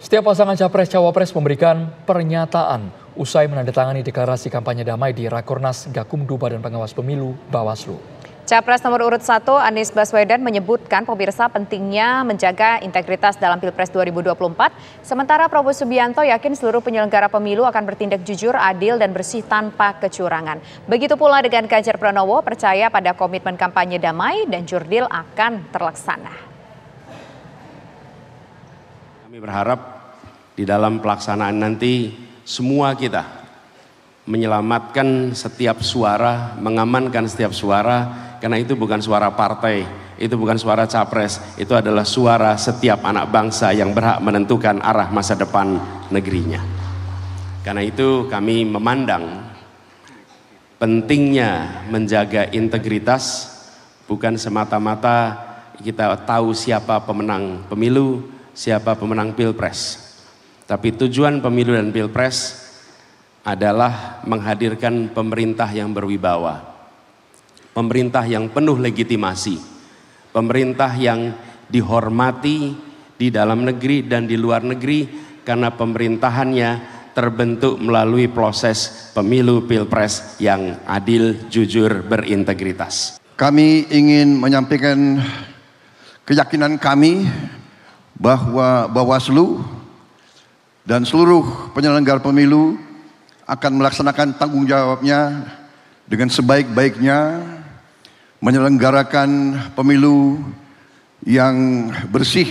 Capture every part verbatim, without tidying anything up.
Setiap pasangan Capres-Cawapres memberikan pernyataan usai menandatangani deklarasi kampanye damai di Rakornas Gakumdu Badan Pengawas Pemilu Bawaslu. Capres nomor urut satu Anies Baswedan menyebutkan pemirsa pentingnya menjaga integritas dalam Pilpres dua ribu dua puluh empat. Sementara Prabowo Subianto yakin seluruh penyelenggara pemilu akan bertindak jujur, adil, dan bersih tanpa kecurangan. Begitu pula dengan Ganjar Pranowo, percaya pada komitmen kampanye damai dan jurdil akan terlaksana. Kami berharap di dalam pelaksanaan nanti semua kita menyelamatkan setiap suara, mengamankan setiap suara, karena itu bukan suara partai, itu bukan suara capres, itu adalah suara setiap anak bangsa yang berhak menentukan arah masa depan negerinya. Karena itu kami memandang pentingnya menjaga integritas, bukan semata-mata kita tahu siapa pemenang pemilu, siapa pemenang Pilpres. Tapi tujuan pemilu dan Pilpres adalah menghadirkan pemerintah yang berwibawa, pemerintah yang penuh legitimasi, pemerintah yang dihormati di dalam negeri dan di luar negeri, karena pemerintahannya terbentuk melalui proses pemilu Pilpres yang adil, jujur, berintegritas. Kami ingin menyampaikan keyakinan kami bahwa Bawaslu dan seluruh penyelenggara pemilu akan melaksanakan tanggung jawabnya dengan sebaik-baiknya, menyelenggarakan pemilu yang bersih,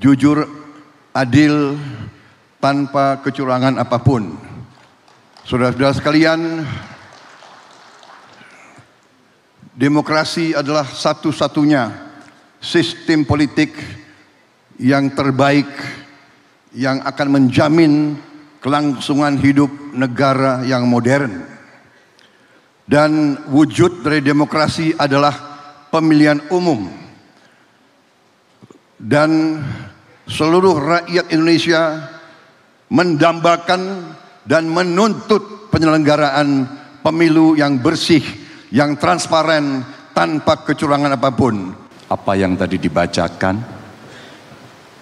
jujur, adil, tanpa kecurangan apapun. Saudara-saudara sekalian, demokrasi adalah satu-satunya sistem politik yang terbaik yang akan menjamin kelangsungan hidup negara yang modern. Dan wujud dari demokrasi adalah pemilihan umum. Dan seluruh rakyat Indonesia mendambakan dan menuntut penyelenggaraan pemilu yang bersih, yang transparan, tanpa kecurangan apapun. Apa yang tadi dibacakan,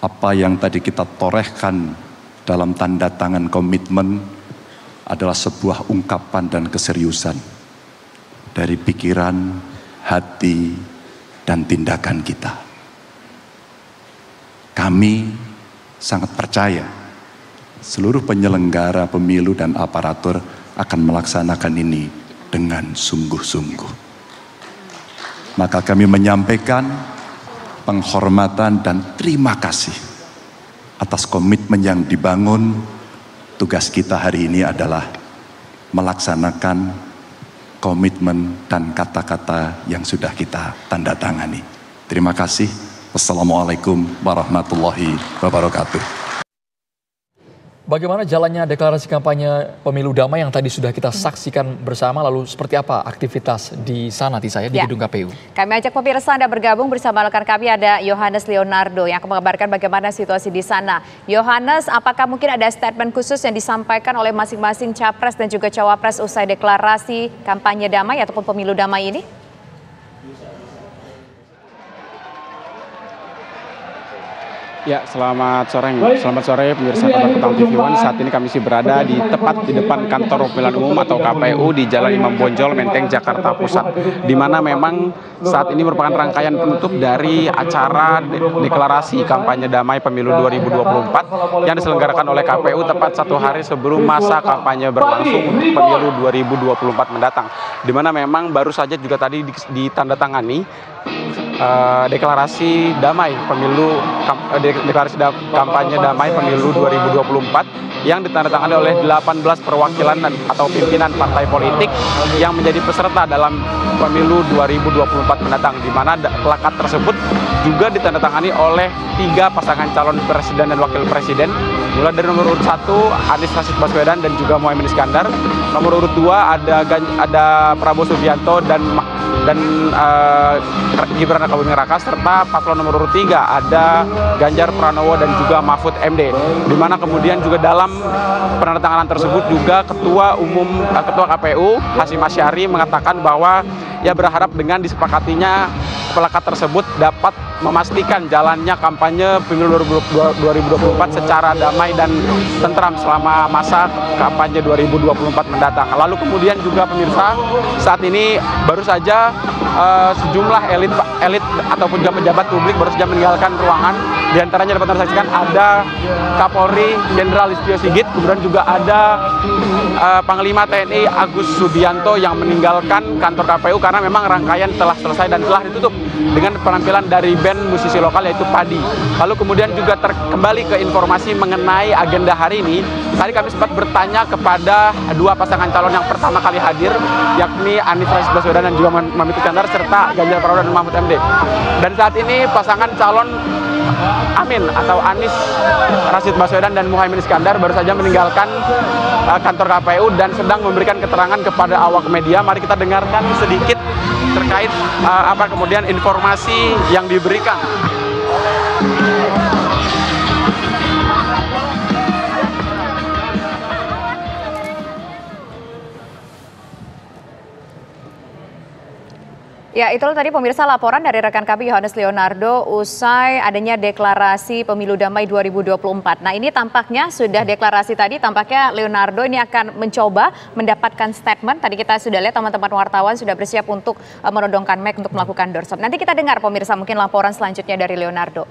apa yang tadi kita torehkan dalam tanda tangan komitmen adalah sebuah ungkapan dan keseriusan dari pikiran, hati, dan tindakan kita. Kami sangat percaya seluruh penyelenggara pemilu dan aparatur akan melaksanakan ini dengan sungguh-sungguh. Maka kami menyampaikan penghormatan dan terima kasih atas komitmen yang dibangun. Tugas kita hari ini adalah melaksanakan komitmen dan kata-kata yang sudah kita tanda tangani. Terima kasih. Wassalamualaikum warahmatullahi wabarakatuh. Bagaimana jalannya deklarasi kampanye pemilu damai yang tadi sudah kita saksikan bersama, lalu seperti apa aktivitas di sana, Tisa, ya, di ya. Gedung K P U? Kami ajak pemirsa Anda bergabung bersama rekan kami, ada Johannes Leonardo yang akan mengabarkan bagaimana situasi di sana. Johannes, apakah mungkin ada statement khusus yang disampaikan oleh masing-masing capres dan juga cawapres usai deklarasi kampanye damai ataupun pemilu damai ini? Ya, selamat sore. Selamat sore pemirsa Kantor Petang T V One. Saat ini kami masih berada di tepat di depan kantor pemilihan umum atau K P U di Jalan Imam Bonjol, Menteng, Jakarta Pusat. Di mana memang saat ini merupakan rangkaian penutup dari acara deklarasi kampanye damai pemilu dua ribu dua puluh empat yang diselenggarakan oleh K P U tepat satu hari sebelum masa kampanye berlangsung untuk pemilu dua ribu dua puluh empat mendatang. Di mana memang baru saja juga tadi ditandatangani Uh, deklarasi damai pemilu kam, de, deklarasi da, kampanye damai pemilu dua ribu dua puluh empat yang ditandatangani oleh delapan belas perwakilan dan, atau pimpinan partai politik yang menjadi peserta dalam pemilu dua ribu dua puluh empat mendatang, di mana plakat tersebut juga ditandatangani oleh tiga pasangan calon presiden dan wakil presiden, mulai dari nomor urut satu Anies Rasyid Baswedan dan juga Muhaimin Iskandar, nomor urut dua ada ada Prabowo Subianto dan dan uh, Gibran Rakabuming Raka, serta paslon nomor urut tiga ada Ganjar Pranowo dan juga Mahfud M D. Di mana kemudian juga dalam penandatanganan tersebut juga ketua umum uh, ketua K P U Hasyim Asyari mengatakan bahwa ia berharap dengan disepakatinya plakat tersebut dapat memastikan jalannya kampanye Pemilu dua ribu dua puluh empat secara damai dan tentram selama masa kampanye dua ribu dua puluh empat mendatang. Lalu kemudian juga pemirsa, saat ini baru saja uh, sejumlah elit elit ataupun juga pejabat publik baru saja meninggalkan ruangan. Di antaranya dapat anda saksikan ada Kapolri Jenderal Listyo Sigit, kemudian juga ada uh, Panglima T N I Agus Subianto yang meninggalkan kantor K P U karena memang rangkaian telah selesai dan telah ditutup dengan penampilan dari band musisi lokal yaitu Padi. Lalu kemudian juga kembali ke informasi mengenai agenda hari ini. Tadi kami sempat bertanya kepada dua pasangan calon yang pertama kali hadir, yakni Anies Rasyid Baswedan dan juga Muhaimin Iskandar serta Ganjar Pranowo dan Mahfud M D. Dan saat ini pasangan calon Amin atau Anies Rasyid Baswedan dan Muhaimin Iskandar baru saja meninggalkan uh, kantor K P U dan sedang memberikan keterangan kepada awak media. Mari kita dengarkan sedikit terkait uh, apa kemudian informasi yang diberikan. Ya, itulah tadi pemirsa laporan dari rekan kami Johannes Leonardo usai adanya deklarasi Pemilu Damai dua ribu dua puluh empat. Nah, ini tampaknya sudah deklarasi tadi, tampaknya Leonardo ini akan mencoba mendapatkan statement. Tadi kita sudah lihat teman-teman wartawan sudah bersiap untuk menodongkan mic untuk melakukan doorstop. Nanti kita dengar pemirsa mungkin laporan selanjutnya dari Leonardo.